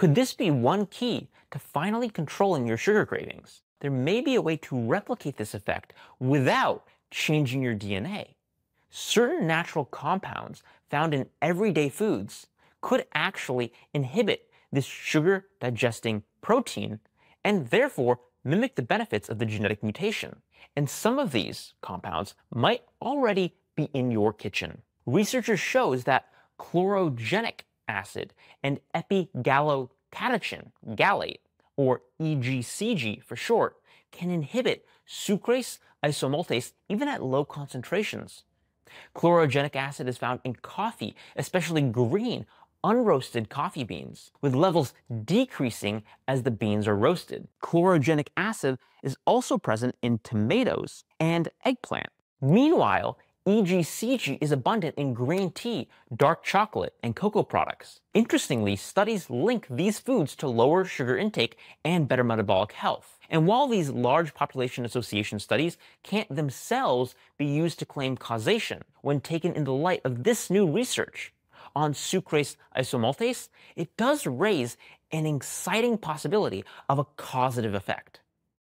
Could this be one key to finally controlling your sugar cravings? There may be a way to replicate this effect without changing your DNA. Certain natural compounds found in everyday foods could actually inhibit this sugar-digesting protein and therefore mimic the benefits of the genetic mutation. And some of these compounds might already be in your kitchen. Research shows that chlorogenic acid and epigallocatechin gallate, or EGCG for short, can inhibit sucrase isomaltase even at low concentrations. Chlorogenic acid is found in coffee, especially green, unroasted coffee beans, with levels decreasing as the beans are roasted. Chlorogenic acid is also present in tomatoes and eggplant. Meanwhile, EGCG is abundant in green tea, dark chocolate, and cocoa products. Interestingly, studies link these foods to lower sugar intake and better metabolic health. And while these large population association studies can't themselves be used to claim causation, when taken in the light of this new research on sucrase isomaltase, it does raise an exciting possibility of a causative effect.